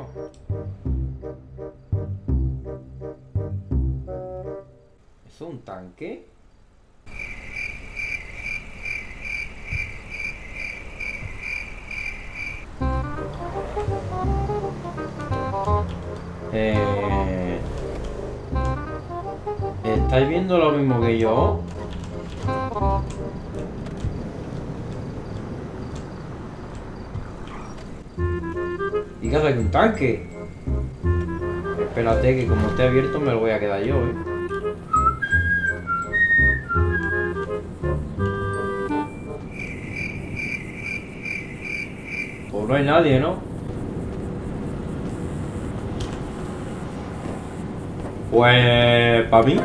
eso. ¿Es un tanque? ¿Estáis viendo lo mismo que yo? ¿Y qué hace un tanque? Espérate, que como esté abierto me lo voy a quedar yo, ¿eh? Pues no hay nadie, ¿no? Pues... ¿para mí?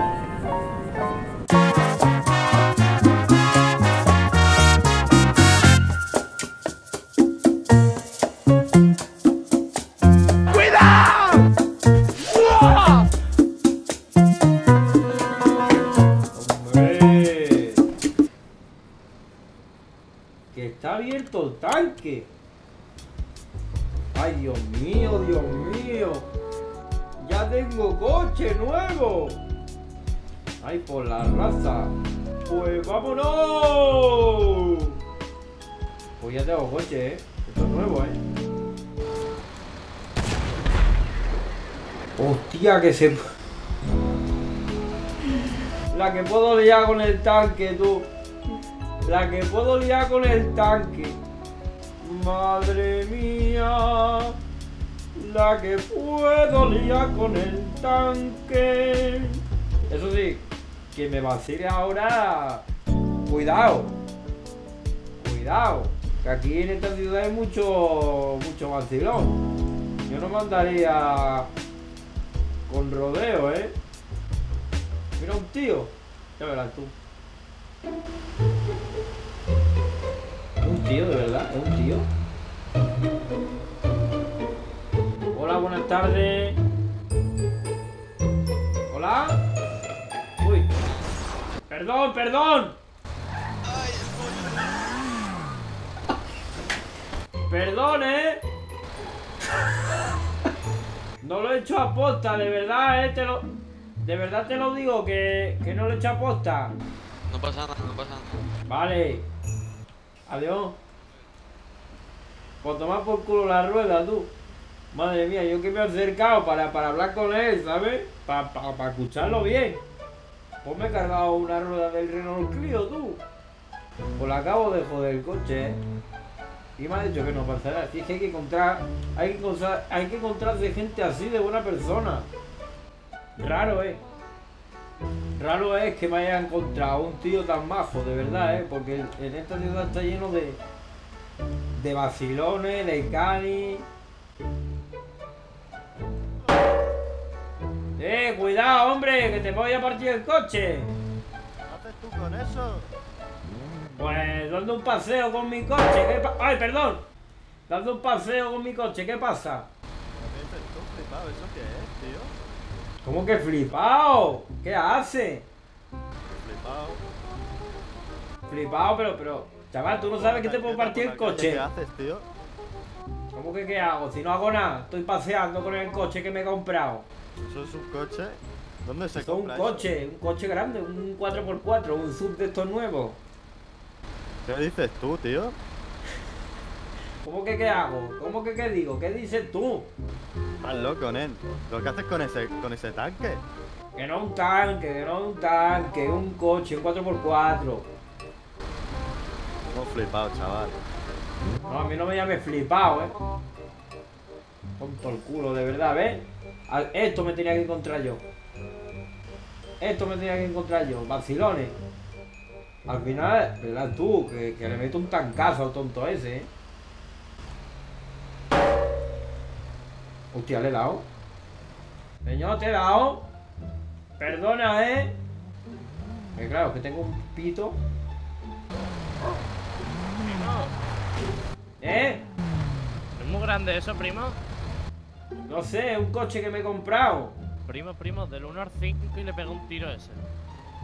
Que está abierto el tanque. Ay, Dios mío, Dios mío. Ya tengo coche nuevo. Ay, por la raza. Pues vámonos. Pues ya tengo coche, ¿eh? Esto es nuevo, ¿eh? Hostia, que se... La que puedo liar con el tanque, tú. La que puedo liar con el tanque. Madre mía. La que puedo liar con el tanque. Eso sí, que me vacile ahora. Cuidado. Cuidado. Que aquí en esta ciudad hay mucho vacilón. Yo no mandaría con rodeo, ¿eh? Mira un tío. Ya verás tú. Un tío, de verdad, es un tío. Hola, buenas tardes. Hola. Uy. Perdón, perdón. Perdón, ¿eh? No lo he hecho a posta, de verdad, ¿eh? De verdad te lo digo, que no lo he hecho a posta. No pasa nada, no pasa nada. Vale. Adiós. Por tomar por culo la rueda, tú. Madre mía, yo que me he acercado para hablar con él, ¿sabes? Para escucharlo bien. Pues me he cargado una rueda del Renault Clio, tú. Pues la acabo de joder el coche, ¿eh? Y me ha dicho que no pasará. Así que hay que encontrar... Hay que encontrarse gente así, de buena persona. Raro, ¿eh? Raro es que me haya encontrado un tío tan majo, de verdad, ¿eh? Porque en esta ciudad está lleno de vacilones, de cani. Cuidado, hombre, que te voy a partir el coche. ¿Qué haces tú con eso? Pues dando un paseo con mi coche. Ay, perdón. Dando un paseo con mi coche, ¿qué pasa? ¿Eso qué es, tío? ¿Cómo que flipao? ¿Qué hace? Flipao. Flipao, pero... Chaval, tú no sabes que te puedo partir el coche. ¿Qué haces, tío? ¿Cómo que qué hago? Si no hago nada. Estoy paseando con el coche que me he comprado. ¿Eso es un coche? ¿Dónde se compra eso? Un coche grande, un 4x4, un SUV de estos nuevos. ¿Qué dices tú, tío? ¿Cómo que qué hago? ¿Cómo que qué digo? ¿Qué dices tú? Estás loco, nen. ¿Lo que haces con ese tanque? Que no es un tanque, que no es un tanque, es un coche, un 4x4. Estamos flipados, chaval. No, a mí no me llames flipado, ¿eh? Tonto el culo, de verdad, ¿ves? Esto me tenía que encontrar yo. Esto me tenía que encontrar yo, vacilones. Al final, ¿verdad tú? Que le meto un tancazo al tonto ese, ¿eh? Hostia, le he dado. Señor, te he dado. Perdona, ¿eh? Que claro, que tengo un pito. ¿Eh? ¿Es muy grande eso, primo? No sé, es un coche que me he comprado. Primo, del 1 al 5 y le pegó un tiro ese.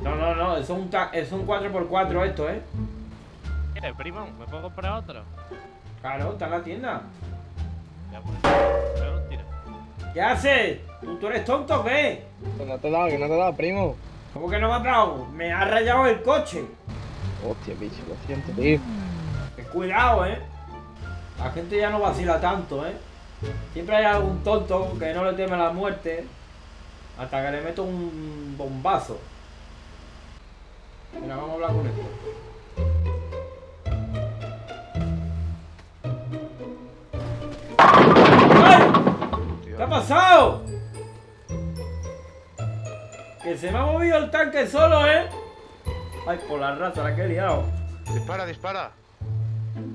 No, es un 4x4 esto, ¿eh? Primo, ¿me puedo comprar otro? Claro, está en la tienda. Ya, pues. Pero tira. ¿Qué haces? ¿Tú eres tonto o qué? No te he dado, que no te he dado, primo. ¿Cómo que no me ha dado? Me ha rayado el coche. Hostia, bicho, lo siento, tío. Cuidado, eh. La gente ya no vacila tanto, eh. Siempre hay algún tonto que no le teme la muerte hasta que le meto un bombazo. Mira, vamos a hablar con esto. ¡Ay! ¿Qué ha pasado? Que se me ha movido el tanque solo, eh. Ay, por la raza, la que he liado. Dispara, dispara.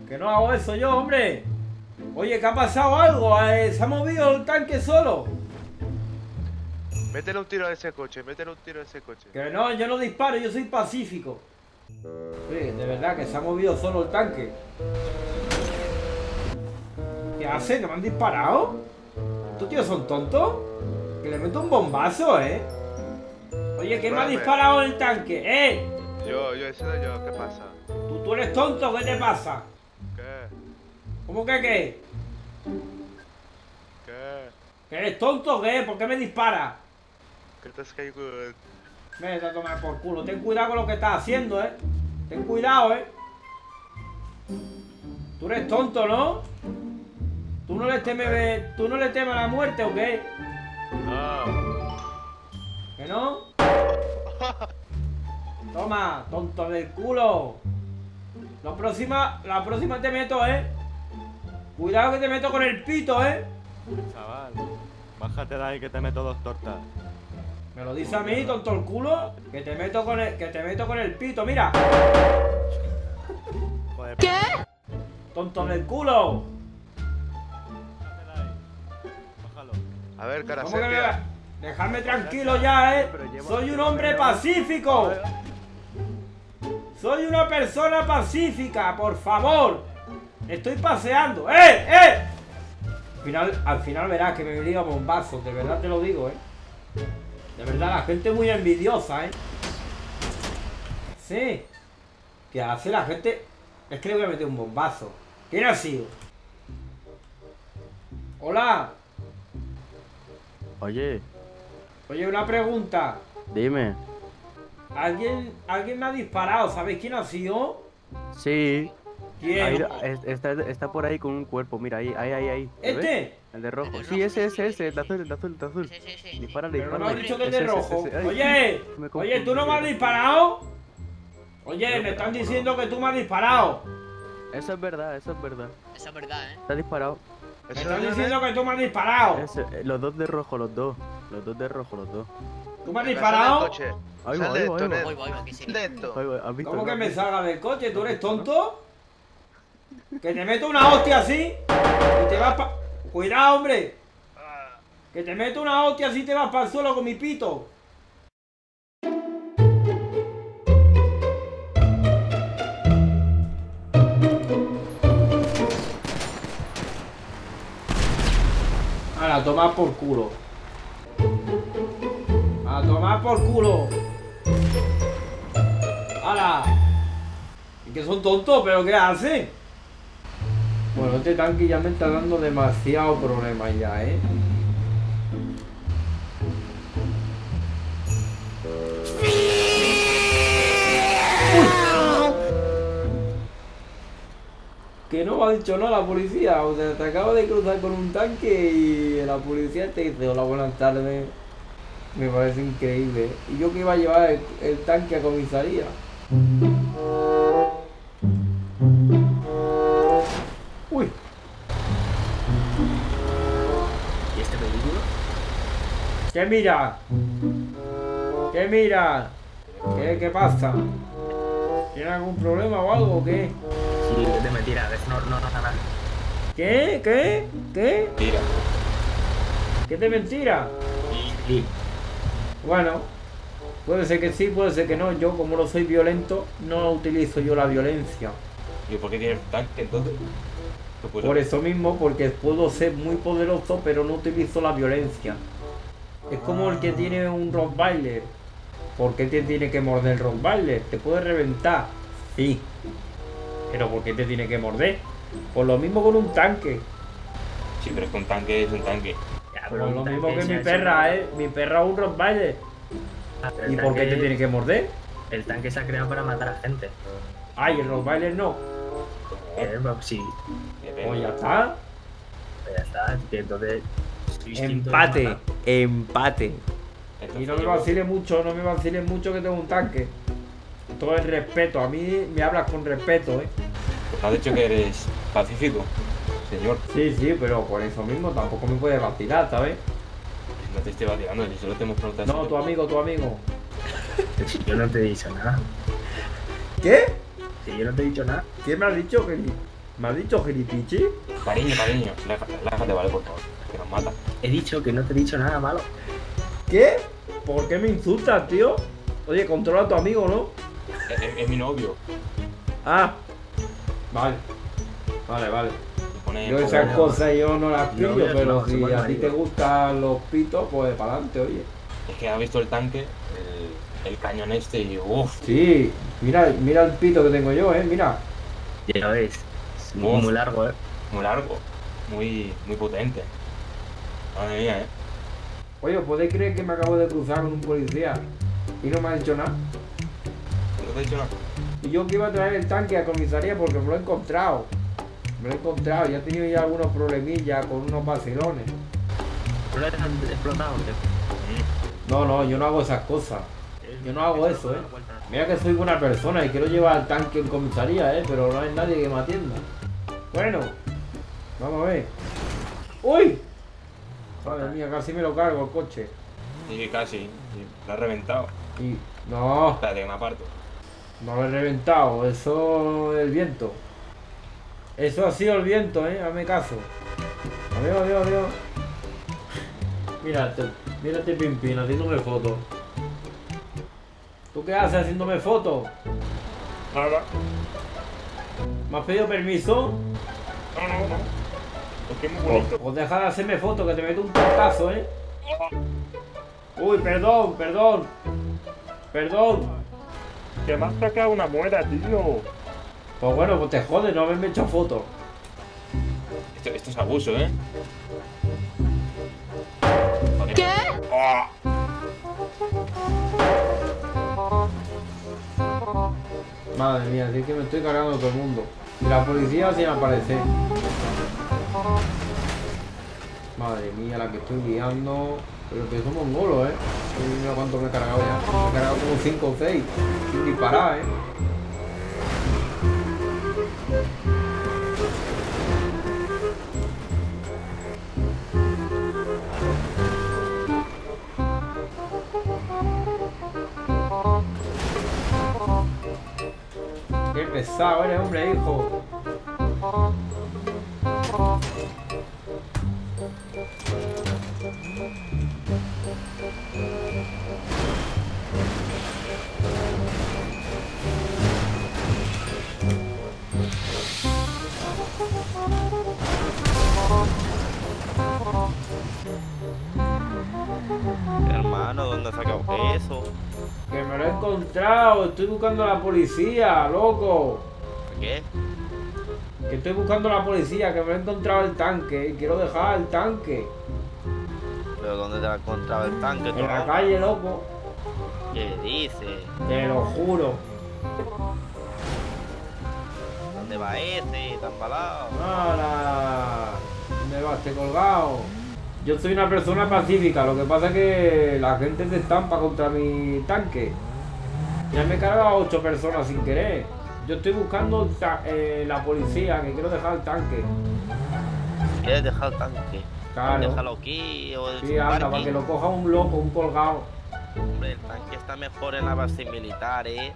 Que no hago eso yo, hombre. Oye, ¿qué ha pasado algo? Se ha movido el tanque solo. Métele un tiro a ese coche, métele un tiro a ese coche. Que no, yo no disparo, yo soy pacífico. Oye, de verdad que se ha movido solo el tanque. ¿Qué hace? ¿Que me han disparado? ¿Estos tíos son tontos? Que le meto un bombazo, eh. Oye, ¿quién me ha disparado el tanque? ¡Eh! Yo, ese soy yo, ¿qué pasa? ¿Tú eres tonto? ¿Qué te pasa? ¿Qué? ¿Cómo que qué? ¿Qué? ¿Que eres tonto o qué? ¿Por qué me disparas? ¿Qué te has caído? Vete a tomar por culo. Ten cuidado con lo que estás haciendo, eh. Ten cuidado, eh. Tú eres tonto, ¿no? ¿Tú no le temes a la muerte o qué? No. ¿Que no? Toma, tonto del culo. La próxima te meto, eh. Cuidado que te meto con el pito, eh. Chaval, bájate de ahí que te meto dos tortas. Me lo dice a mí, tonto el culo, que te meto con el pito, mira. ¿Qué? Tonto del culo. Bájalo. A ver, cara, dejadme tranquilo ya, eh. Soy un hombre pacífico. Soy una persona pacífica, por favor. Estoy paseando. ¡Eh! Al final verás que me liga bombazos, de verdad te lo digo, eh. De verdad, la gente es muy envidiosa, eh. Sí. ¿Qué hace la gente? Es que le voy a meter un bombazo. ¿Quién ha sido? Hola. Oye, una pregunta. Dime. Alguien me ha disparado, ¿sabéis quién ha sido? Sí. ¿Quién? Ahí, está por ahí con un cuerpo, mira, ahí. ¿Este? ¿Ves? El de rojo. Sí, ese, el de azul. Sí. Dispárale. Pero no me has dicho que el de rojo. Ese. Oye, ¿tú no me has disparado? Oye, me están diciendo que tú me has disparado. Eso es verdad. Eso es verdad, eh. Está disparado. Me están diciendo que tú me has disparado. Los dos de rojo, los dos. ¿Tú me has disparado? Ahí voy. ¿Cómo que me salga del coche? ¿Tú eres tonto? Que te meto una hostia así y te vas pa... Cuidado, hombre. Que te meto una hostia así y te vas para el suelo con mi pito. A tomar por culo. A tomar por culo. ¡Hala! Es que son tontos, pero ¿qué hacen? Bueno, este tanque ya me está dando demasiado problema ya, ¿eh? Que no me ha dicho no la policía, o sea, te acabo de cruzar con un tanque y la policía te dice hola, buenas tardes. Me parece increíble. Y yo que iba a llevar el tanque a comisaría. Uy. ¿Y este vehículo? ¿Qué mira? ¿Qué mira? ¿Qué pasa? ¿Tiene algún problema o algo o qué? Sí, es de mentira, no nada. ¿Qué? Mentira. ¿Qué de mentira? Sí. Bueno, puede ser que sí, puede ser que no. Yo, como no soy violento, no utilizo yo la violencia. ¿Y por qué tienes tanque entonces? Por eso mismo, porque puedo ser muy poderoso, pero no utilizo la violencia. Es como el que tiene un Rottweiler. ¿Por qué te tiene que morder el Rottweiler? Te puede reventar. Sí. Pero ¿por qué te tiene que morder? Por lo mismo con un tanque. Sí, pero es que un tanque es un tanque. Pero lo mismo que mi perra, ¿eh? Mi perra es un rottweiler. ¿Y por qué te tiene que morder? El tanque se ha creado para matar a gente. Ay, el rottweiler no. Sí. Pues ya está. Pues ya está. Entonces, empate. Empate. Y no me vaciles mucho, no me vaciles mucho que tengo un tanque. Todo es respeto. A mí me hablas con respeto, ¿eh? Pues has dicho que eres pacífico, señor. Sí, sí, pero por eso mismo tampoco me puedes vacilar, ¿sabes? No te estoy vacilando, si solo te hemos preguntado. No, tu amigo, tu amigo. Si yo no te he dicho nada. ¿Qué? Si yo no te he dicho nada. ¿Qué me has dicho, Geli? ¿Me has dicho gelipichi? Cariño, cariño, relájate, vale, por favor, que nos mata. He dicho que no te he dicho nada malo. ¿Qué? ¿Por qué me insultas, tío? Oye, controla a tu amigo, ¿no? Es mi novio. Ah. Vale. Vale, vale. Yo esas cosas yo no las pillo, no, pero no, si a ti te gustan los pitos, pues para adelante, oye. Es que has visto el tanque, el cañón este y uff. Sí, mira, mira el pito que tengo yo, mira. Ya ves. Muy, muy largo, Muy largo. Muy, muy potente. Madre mía, Oye, ¿podéis creer que me acabo de cruzar con un policía y no me ha dicho nada? No te ha dicho nada. Y yo que iba a traer el tanque a comisaría porque me lo he encontrado. Me lo he encontrado, ya he tenido ya algunos problemillas con unos vacilones. ¿Pero lo has explotado? No, no, yo no hago esas cosas. Yo no hago eso, Mira que soy buena persona y quiero llevar al tanque en comisaría, pero no hay nadie que me atienda. Bueno, vamos a ver. ¡Uy! Madre mía, casi me lo cargo el coche. Sí, casi. Lo has reventado. Sí. No. Espérate que me aparto. No lo he reventado, eso es el viento. Eso ha sido el viento, hazme caso. Adiós, adiós, adiós. Mírate, mírate Pimpín haciéndome foto. ¿Tú qué haces haciéndome foto? Nada. ¿Me has pedido permiso? No, no, no. Es que es muy bonito. Pues deja de hacerme foto, que te meto un portazo, Uy, perdón, perdón. Perdón. Que me has sacado una muela, tío. Pues bueno, pues te jodes, no haberme hecho fotos. Esto es abuso, ¿Qué? ¡Oh! Madre mía, así que me estoy cargando de todo el mundo. Y la policía sin aparecer. Madre mía, la que estoy guiando. Pero que somos mongolos, Mira cuánto me he cargado ya. Me he cargado como 5 o 6. Sin disparar, Qué pesado eres, hombre, hijo. Hermano, ¿dónde has sacado eso? Que me lo he encontrado, estoy buscando a la policía, loco. ¿Qué? Que estoy buscando a la policía, que me lo he encontrado el tanque, quiero dejar el tanque. ¿Pero dónde te lo has encontrado el tanque? En la calle, loco. ¿Qué dices? Te lo juro. ¿Dónde va ese? ¿Tan palado? ¡Hala! ¿Dónde vas? Te he colgado. Yo soy una persona pacífica, lo que pasa es que la gente se estampa contra mi tanque. Ya me he cargado a 8 personas sin querer. Yo estoy buscando la policía, que quiero dejar el tanque. ¿Quieres dejar el tanque? Claro. Déjalo aquí o... Sí, anda, para que lo coja un loco, un colgado. Hombre, el tanque está mejor en la base militar, Que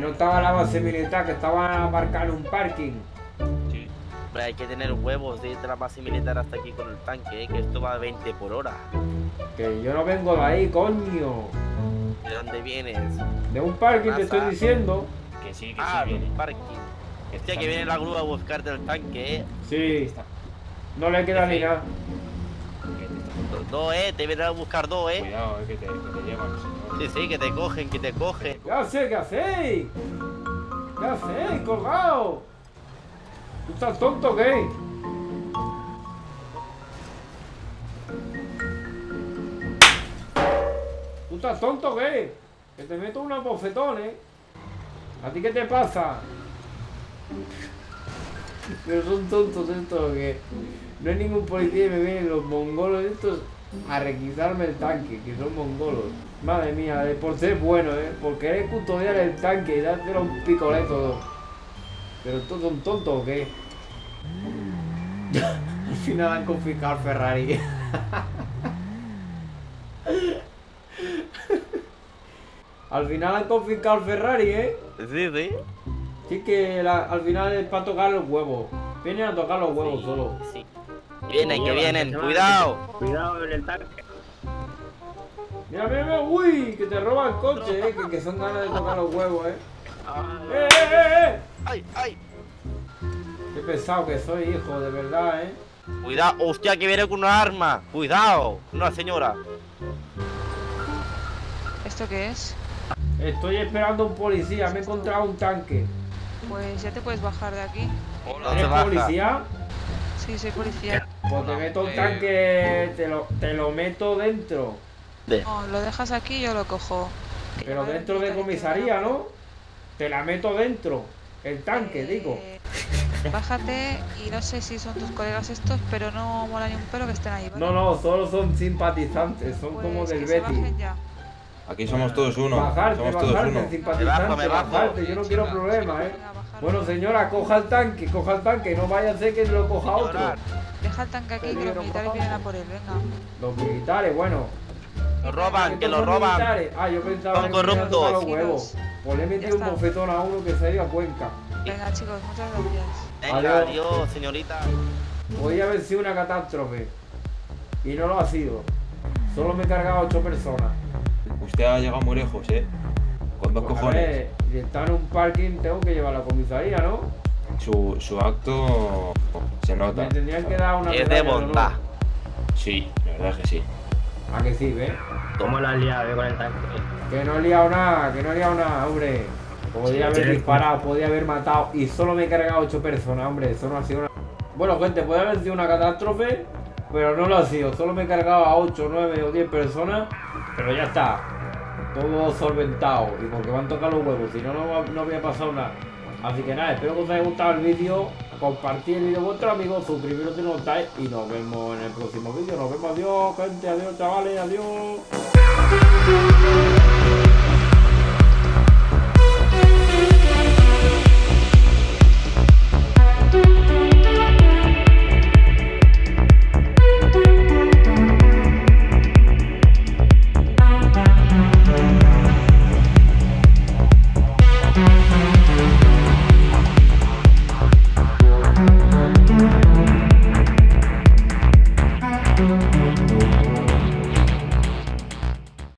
no estaba en la base militar, que estaba aparcado en un parking. Pero hay que tener huevos de irte a la base militar hasta aquí con el tanque, que esto va a 20 por hora. Que yo no vengo de ahí, coño. ¿De dónde vienes? De un parking, te estoy diciendo. Que sí, que sí, viene. Un parking. Hostia, que viene la grúa a buscarte el tanque, Sí. No le queda ni nada. Dos, te vienen a buscar dos, Cuidado, que te llevan. Sí, sí, que te cogen, que te cogen. ¿Qué hacéis? ¿Qué hacéis? ¿Qué hacéis, colgado? ¿Tú estás tonto, qué? estás tonto, ¿qué? Que te meto unos bofetones. ¿A ti qué te pasa? Pero son tontos estos, que no hay ningún policía y me vienen los mongolos estos a requisarme el tanque, que son mongolos. Madre mía, por ser bueno, por querer custodiar el tanque y dártelo un picoleto. Pero estos son tontos, ¿o qué? Al final han confiscado el Ferrari. Al final han confiscado el Ferrari, ¿eh? Sí, sí. Sí, que al final es para tocar los huevos. Vienen a tocar los huevos, sí, solo. Sí. Vienen, que vienen. Cuidado. Cuidado en el tanque. Mira, mira, mira. Uy, que te roban el coche, que son ganas de tocar los huevos, Ay, ay. Qué pesado que soy, hijo, de verdad, Cuidado. Hostia, que viene con una arma. Cuidado. Una señora. ¿Esto qué es? Estoy esperando a un policía. Me he encontrado un tanque. Pues ya te puedes bajar de aquí. ¿Eres policía? Sí, soy policía. Pues te meto un tanque, te lo meto dentro. No, lo dejas aquí y yo lo cojo. Pero dentro de comisaría, ¿no? Te la meto dentro. El tanque, digo. Bájate y no sé si son tus colegas estos, pero no mola ni un pelo que estén ahí, ¿vale? No, no, solo son simpatizantes, son pues como del Betis. Aquí somos todos uno. Bajarte, yo no quiero problemas, Bueno, señora, coja el tanque, no vaya a ser que lo coja otro. Deja el tanque aquí, que los militares vienen a por él, venga. Los militares, bueno. Lo roban, que lo roban. Ah, yo pensaba que corruptos. Los huevos. Pues le he metido un bofetón a uno que se iba a Cuenca. Venga, chicos, muchas gracias. Venga, adiós, señorita. Podía haber sido una catástrofe. Y no lo ha sido. Solo me he cargado 8 personas. Usted ha llegado muy lejos, Con dos cojones. Si está en un parking, tengo que llevar a la comisaría, ¿no? Su acto se nota. Me tendrían que dar una medalla, de bondad. ¿No? Sí, la verdad es que sí. ¿A que sí, ve? ¿Cómo lo has liado, con el tanque? Que no he liado nada, hombre. Podía haber disparado, podía haber matado y solo me he cargado 8 personas, hombre. Eso no ha sido una... Bueno, gente, puede haber sido una catástrofe, pero no lo ha sido. Solo me he cargado a 8, 9 o 10 personas, pero ya está. Todo solventado y porque van a tocar los huevos, si no, no había pasado nada. Así que nada, espero que os haya gustado el vídeo. Compartid el vídeo con vuestros amigos, suscribiros si no lo estáis y nos vemos en el próximo vídeo. Nos vemos, adiós, gente, adiós, chavales, adiós.